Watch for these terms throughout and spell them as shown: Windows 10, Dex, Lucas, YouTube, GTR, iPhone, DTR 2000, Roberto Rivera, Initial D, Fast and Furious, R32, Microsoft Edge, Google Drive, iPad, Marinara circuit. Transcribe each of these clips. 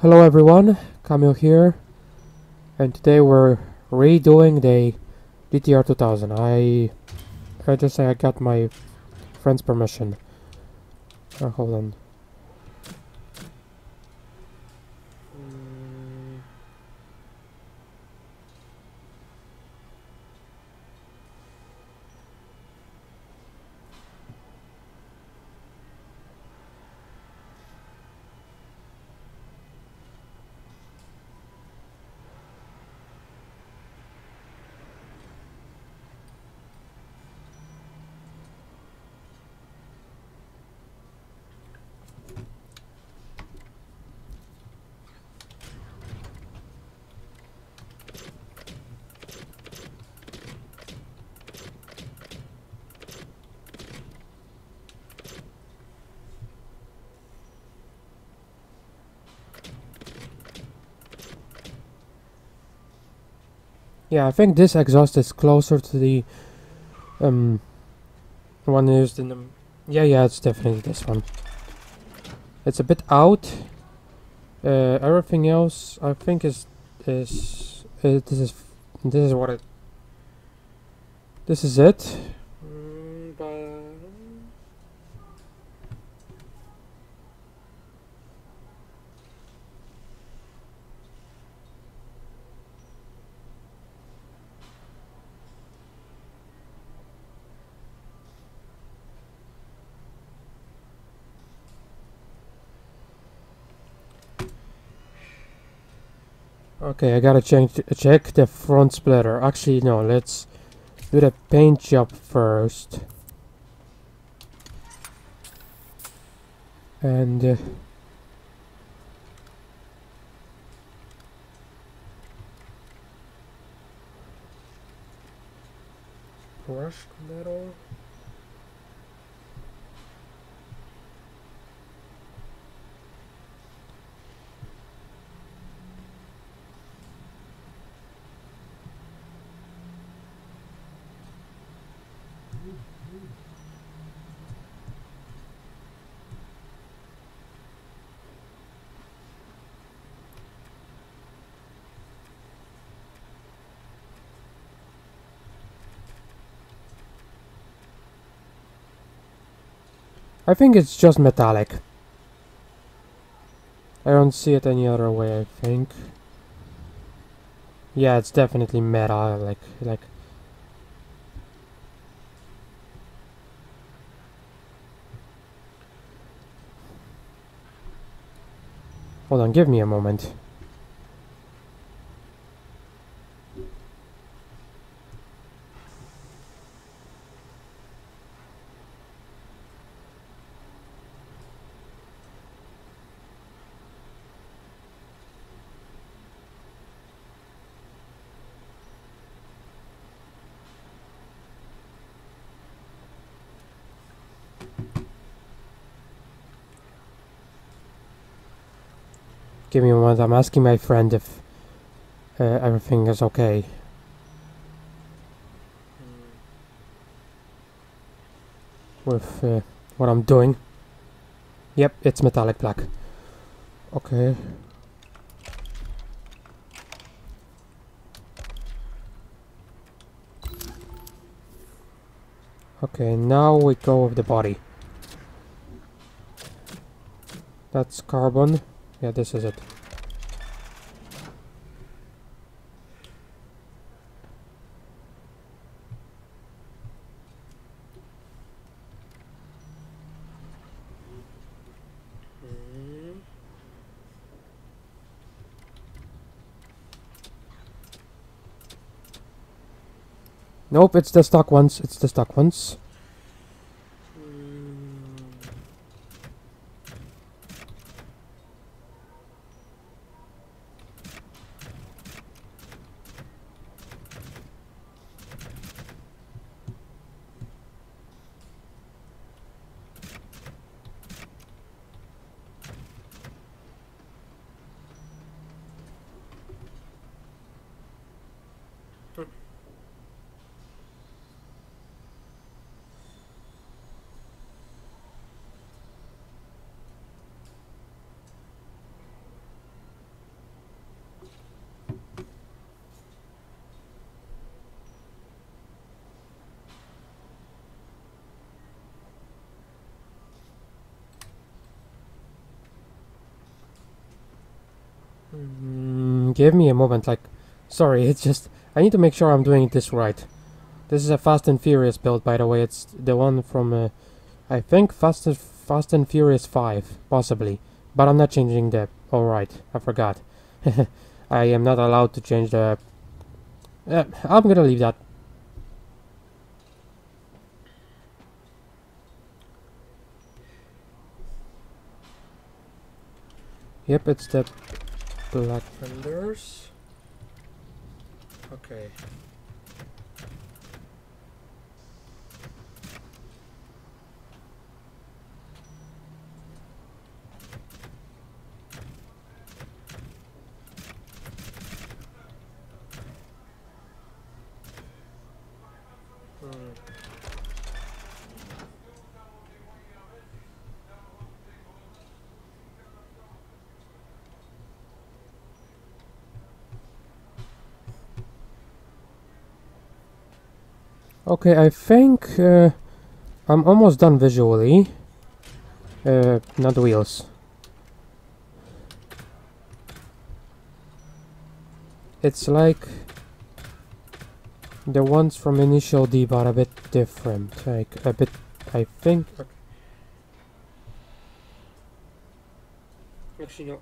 Hello everyone, Camille here, and today we're redoing the DTR 2000. I just say I got my friend's permission. Hold on. Yeah, I think this exhaust is closer to the one used in the... Yeah, it's definitely this one. It's a bit out. Everything else, I think, is what it. This is it. Okay, I gotta check the front splitter. Actually, no, let's do the paint job first. And... brushed metal? I think it's just metallic. I don't see it any other way, I think. Yeah, it's definitely metal, like. Hold on, give me a moment. Give me a moment, I'm asking my friend if everything is okay. With what I'm doing. Yep, it's metallic black. Okay. Okay, now we go with the body. That's carbon. Yeah, this is it. Nope, it's the stock ones. It's the stock ones. Give me a moment, like, sorry, it's just, I need to make sure I'm doing this right. This is a Fast and Furious build, by the way. It's the one from, I think, Fast and Furious 5, possibly. But I'm not changing the... Oh, right, I forgot. I am not allowed to change the... I'm gonna leave that. Yep, it's the black fenders. Okay. Okay, I think I'm almost done visually. Not the wheels. It's like the ones from Initial D, but a bit different. Like a bit, I think. Actually, no.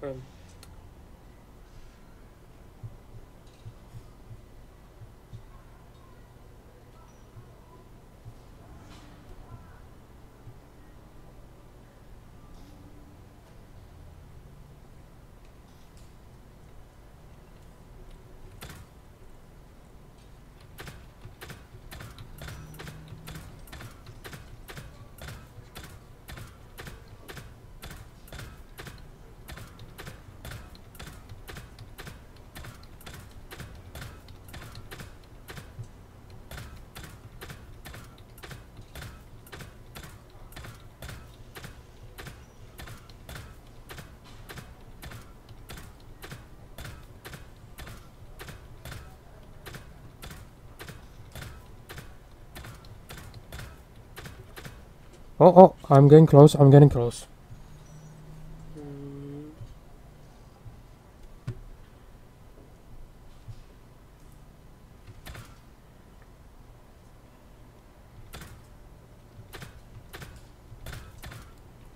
Oh, I'm getting close, I'm getting close.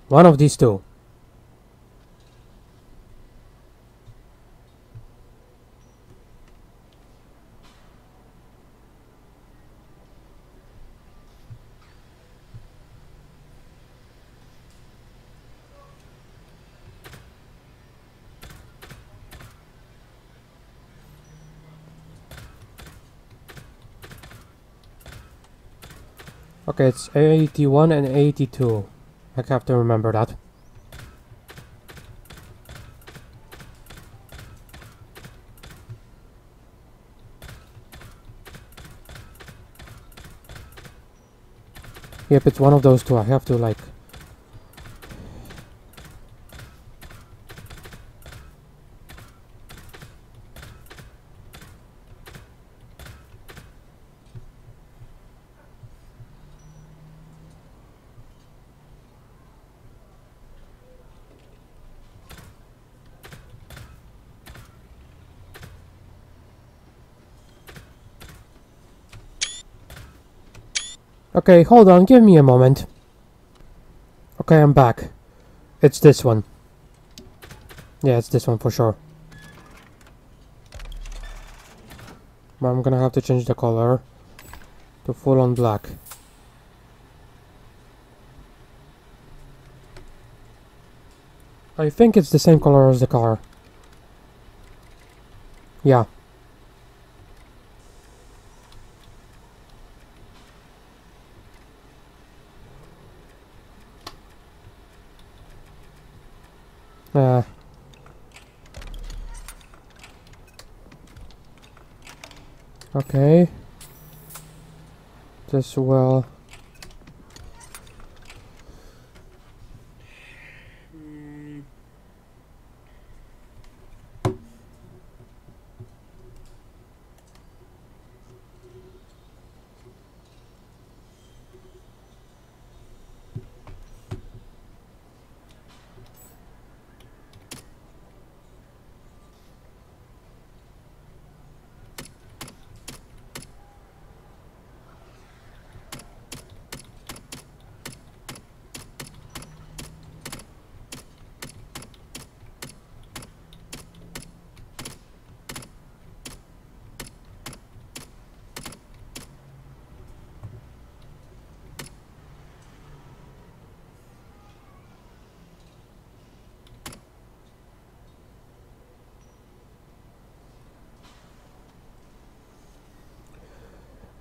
One of these two. Okay, it's 81 and 82. I have to remember that. Yep, it's one of those two. I have to, like... Okay, hold on, give me a moment. Okay, I'm back. It's this one. Yeah, it's this one for sure. But I'm gonna have to change the color to full on black. I think it's the same color as the car. Yeah. Okay. Just well.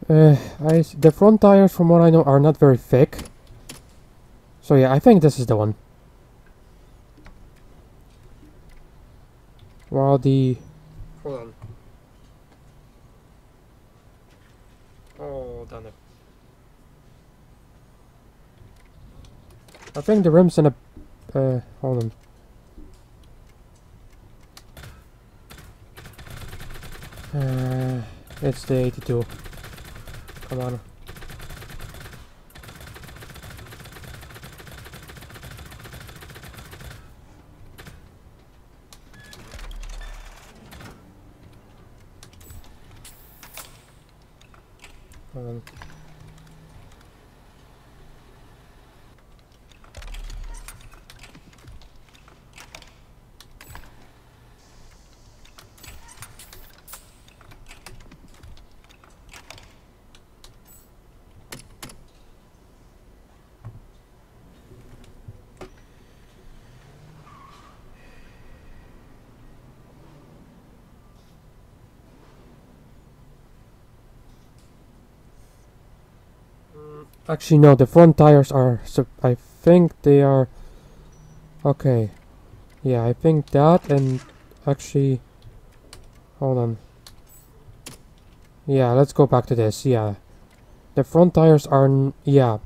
The front tires, from what I know, are not very thick. So yeah, I think this is the one. While the... Hold on. Hold on. I think the rims and the... hold on. It's the 82. Come on. Actually, no, the front tires are... I think they are... Okay. Yeah, I think that and... Actually... Hold on. Yeah, let's go back to this, yeah. The front tires are... yeah.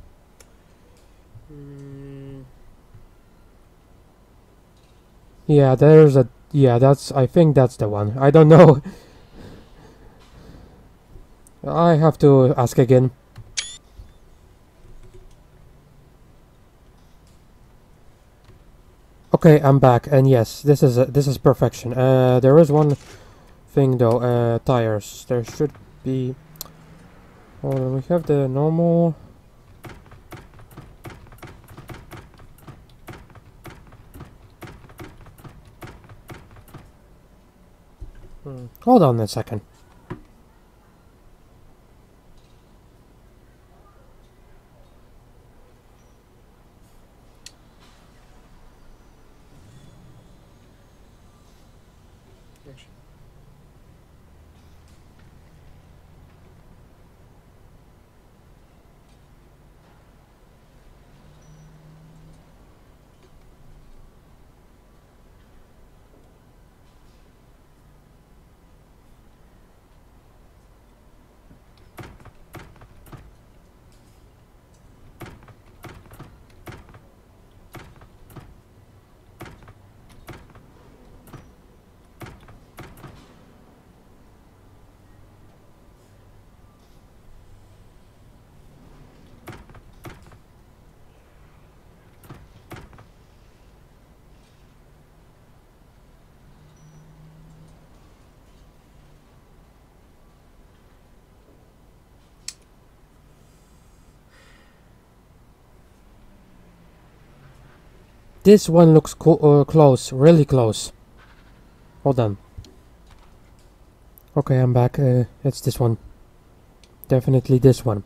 Yeah, there's a... Yeah, that's... I think that's the one. I don't know. I have to ask again. Okay, I'm back, and yes, this is perfection. There is one thing though, tires. There should be. Hold on, we have the normal. Hold on a second. This one looks close, really close. Hold on. Okay, I'm back. It's this one. Definitely this one.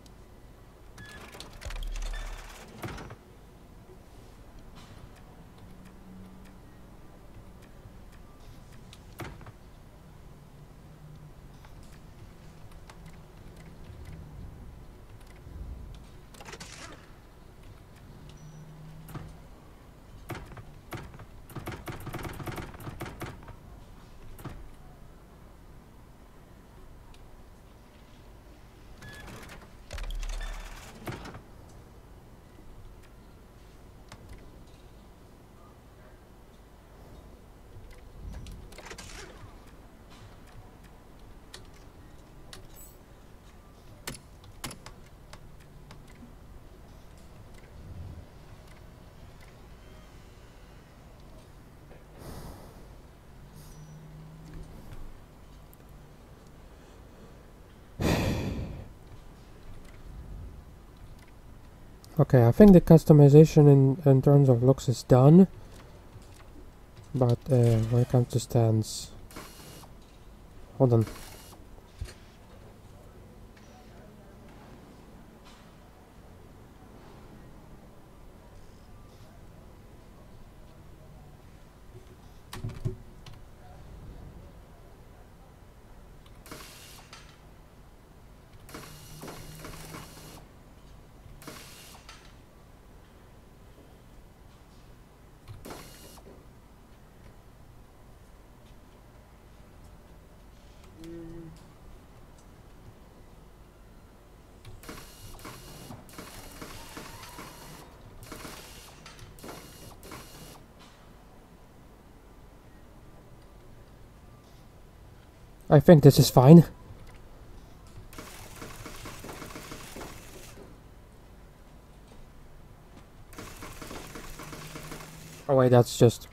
Okay, I think the customization in terms of looks is done, but when it comes to stands, hold on. I think this is fine. Oh wait, that's just...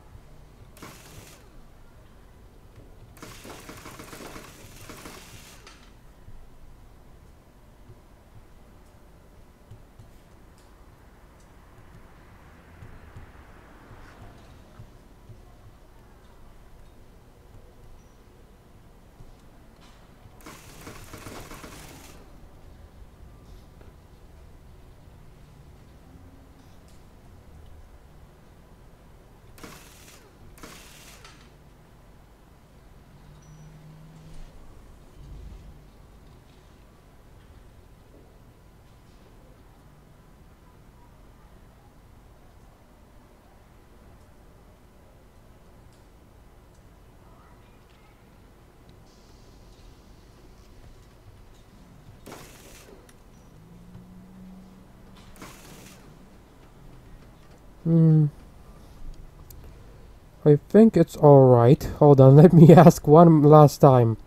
I think it's alright. Hold on, let me ask one last time.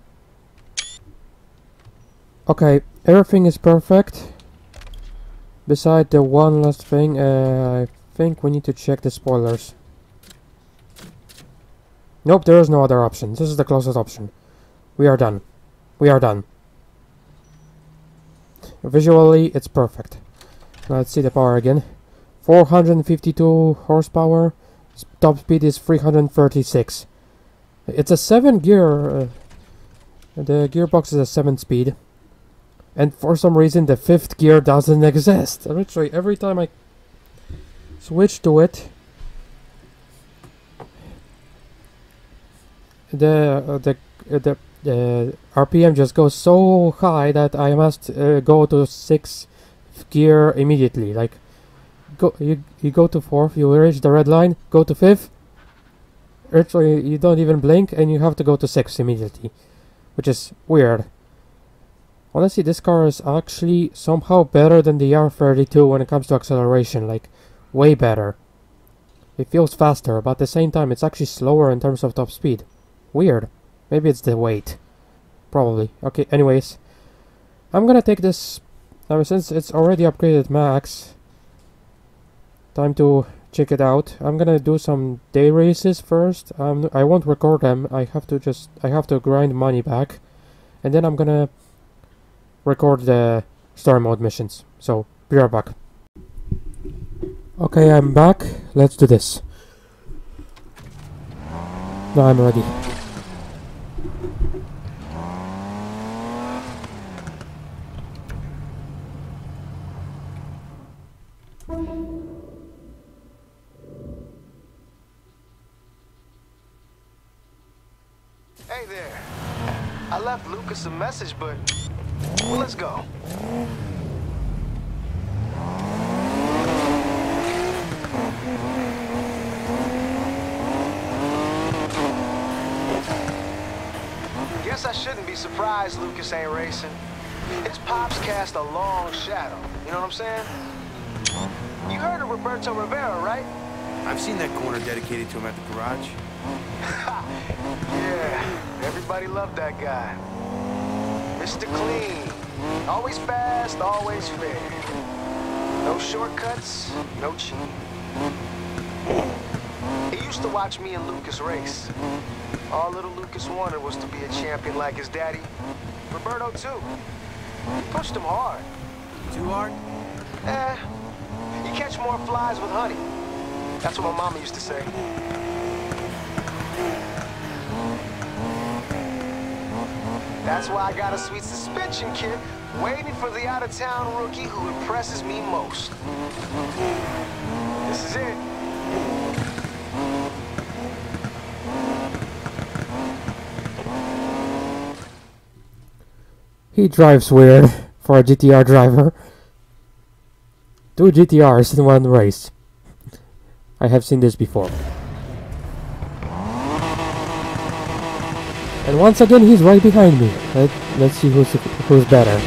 Okay, everything is perfect. Beside the one last thing, I think we need to check the spoilers. Nope, there is no other option. This is the closest option. We are done. We are done. Visually, it's perfect. Let's see the power again. 452 horsepower, top speed is 336. It's a 7-gear, the gearbox is a 7-speed. And for some reason the 5th gear doesn't exist. Literally every time I switch to it, the RPM just goes so high that I must go to 6th gear immediately. Like, you go to 4th, you reach the red line, go to 5th, actually you don't even blink, and you have to go to 6th immediately, which is weird. Honestly, this car is actually somehow better than the R32 when it comes to acceleration, like, way better. It feels faster, but at the same time it's actually slower in terms of top speed. Weird. Maybe it's the weight. Probably. Okay, anyways. I'm gonna take this, since it's already upgraded max. Time to check it out. I'm gonna do some day races first. I won't record them. I have to grind money back, and then I'm gonna record the story mode missions. So be right back. Okay, I'm back. Let's do this. Now I'm ready. Hey there, I left Lucas a message, but well, let's go. Guess I shouldn't be surprised Lucas ain't racing. His pops cast a long shadow, you know what I'm saying? You heard of Roberto Rivera, right? I've seen that corner dedicated to him at the garage. Yeah, everybody loved that guy. Mr. Clean. Always fast, always fair. No shortcuts, no cheating. He used to watch me and Lucas race. All little Lucas wanted was to be a champion like his daddy. Roberto, too. He pushed him hard. Too hard? Eh. You catch more flies with honey. That's what my mama used to say. That's why I got a sweet suspension kit waiting for the out-of-town rookie who impresses me most. This is it. He drives weird for a GTR driver. 2 GTRs in one race. I have seen this before. And once again, he's right behind me. Let's see who's better.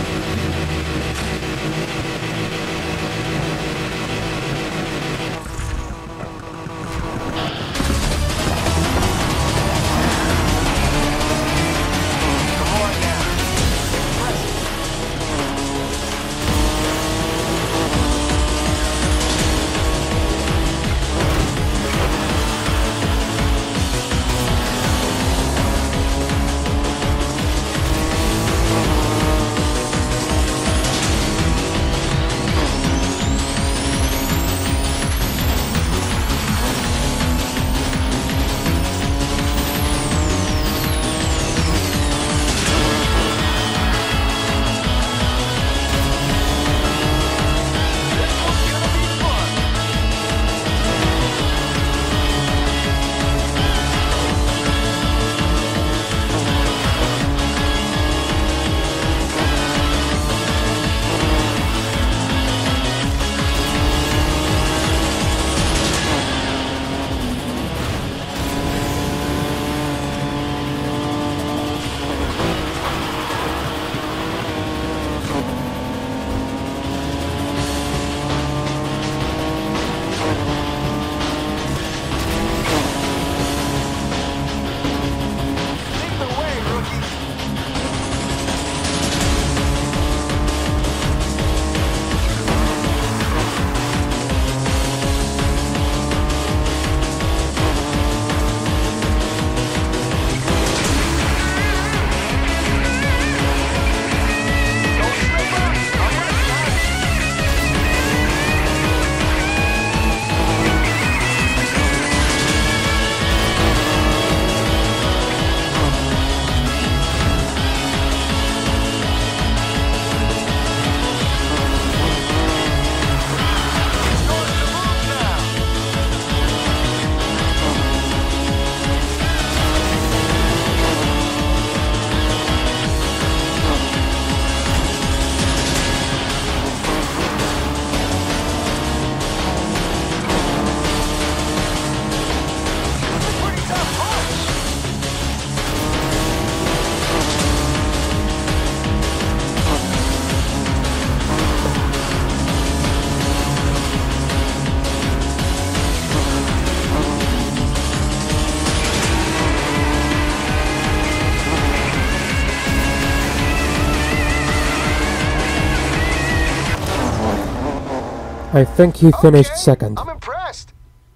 I think he finished second. I'm impressed.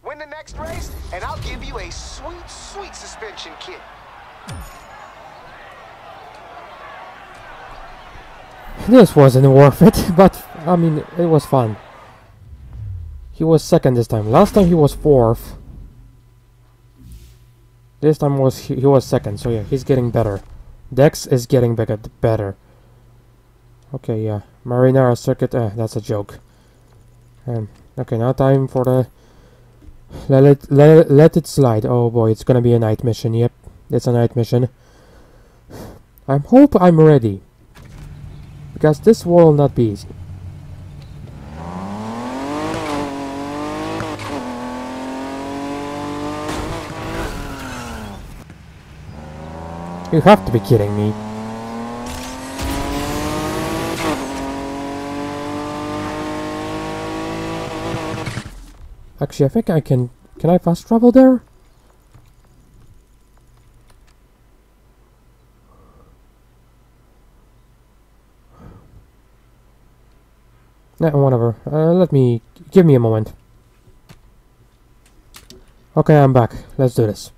Win the next race, and I'll give you a sweet, sweet suspension kit. This wasn't worth it, but I mean, it was fun. He was second this time. Last time he was fourth. This time he was second, so yeah, he's getting better. Dex is getting better. Okay, yeah. Marinara circuit, that's a joke. Okay, now time for the... Let it slide. Oh boy, it's gonna be a night mission. Yep, it's a night mission. I hope I'm ready, because this will not be easy. You have to be kidding me. Actually, I think I can... Can I fast travel there? Nah, whatever. Give me a moment. Okay, I'm back. Let's do this.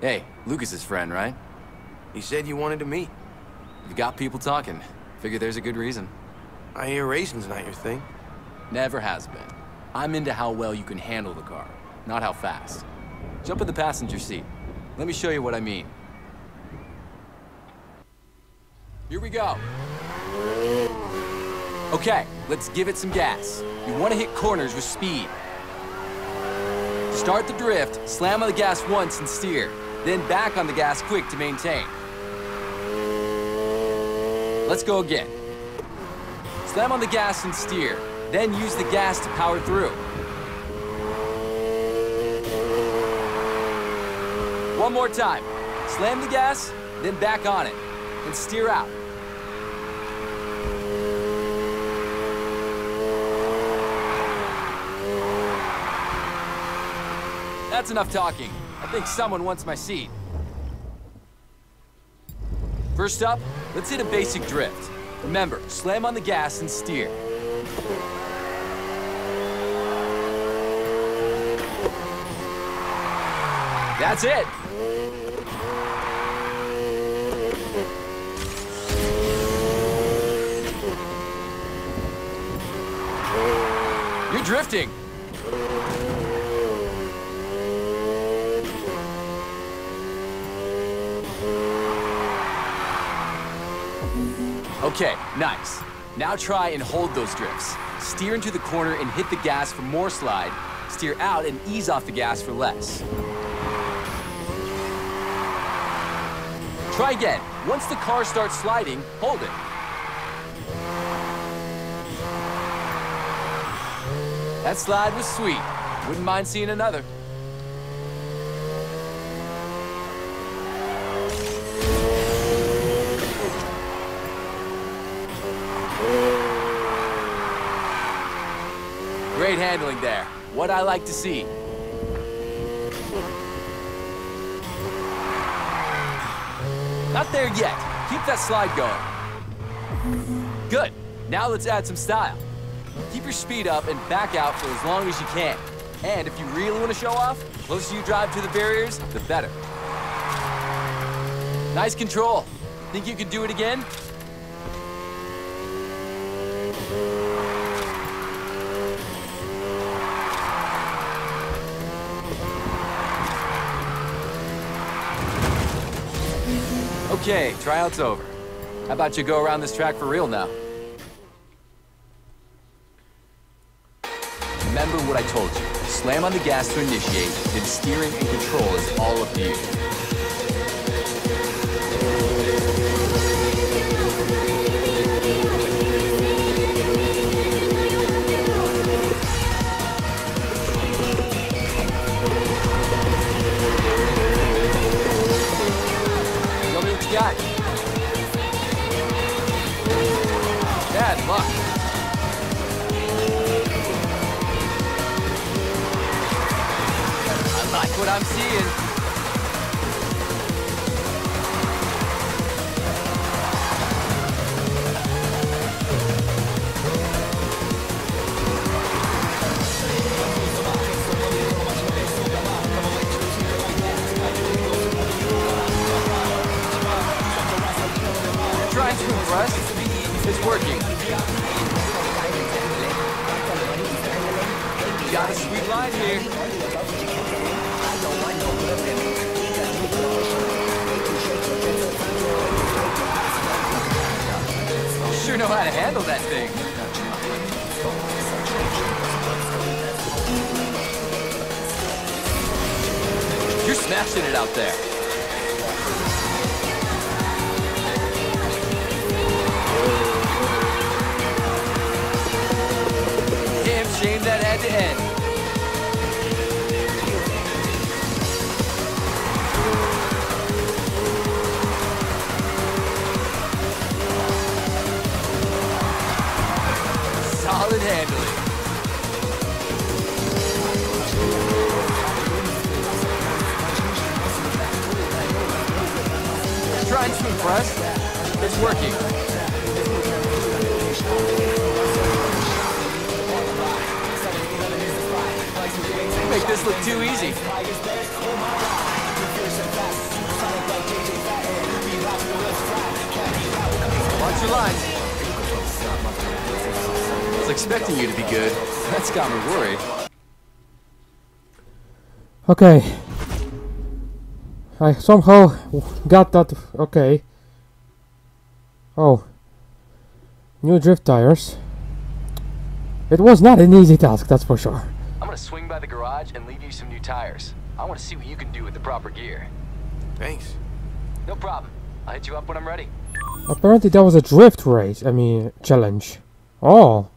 Hey, Lucas's friend, right? He said you wanted to meet. You've got people talking. Figure there's a good reason. I hear racing's not your thing. Never has been. I'm into how well you can handle the car, not how fast. Jump in the passenger seat. Let me show you what I mean. Here we go. Okay, let's give it some gas. You want to hit corners with speed. To start the drift, slam on the gas once and steer. Then back on the gas quick to maintain. Let's go again. Slam on the gas and steer, then use the gas to power through. One more time. Slam the gas, then back on it, and steer out. That's enough talking. I think someone wants my seat. First up, let's hit a basic drift. Remember, slam on the gas and steer. That's it! You're drifting! Okay, nice. Now try and hold those drifts. Steer into the corner and hit the gas for more slide. Steer out and ease off the gas for less. Try again. Once the car starts sliding, hold it. That slide was sweet. Wouldn't mind seeing another. Great handling there. What I like to see. Not there yet. Keep that slide going. Good. Now let's add some style. Keep your speed up and back out for as long as you can. And if you really want to show off, the closer you drive to the barriers, the better. Nice control. Think you can do it again? Okay, tryout's over. How about you go around this track for real now? Remember what I told you. Slam on the gas to initiate, then steering and control is all up to you. Fuck. Like what I'm seeing. Trying to impress is working. Got a sweet line here. Sure know how to handle that thing. You're smashing it out there. Damn shame that had to end. Solid handling. Trying to impress. It's working. Make this look too easy. Watch your lines. I was expecting you to be good. That's got me worried. Okay. I somehow got that. Okay. Oh. New drift tires. It was not an easy task, that's for sure. I'm gonna swing by the garage and leave you some new tires. I want to see what you can do with the proper gear. Thanks. No problem. I'll hit you up when I'm ready. Apparently that was a drift race. I mean, challenge. Oh.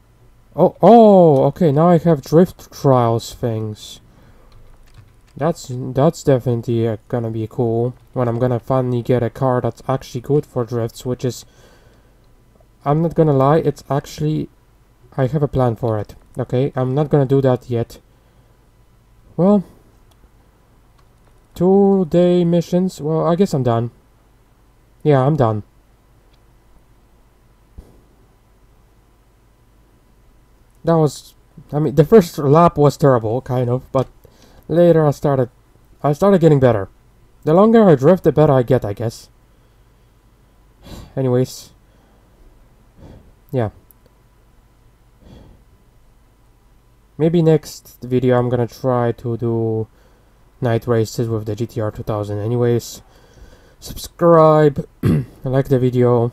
Oh, okay, now I have drift trials things. That's definitely gonna be cool. When I'm gonna finally get a car that's actually good for drifts, which is... I'm not gonna lie, it's actually... I have a plan for it, okay? I'm not gonna do that yet. Well... 2-day missions, well, I guess I'm done. Yeah, I'm done. That was, I mean, the first lap was terrible, kind of, but later I started getting better. The longer I drift, the better I get, I guess. Anyways. Yeah. Maybe next video I'm gonna try to do night races with the GTR 2000. Anyways, subscribe, like the video,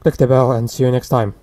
click the bell, and see you next time.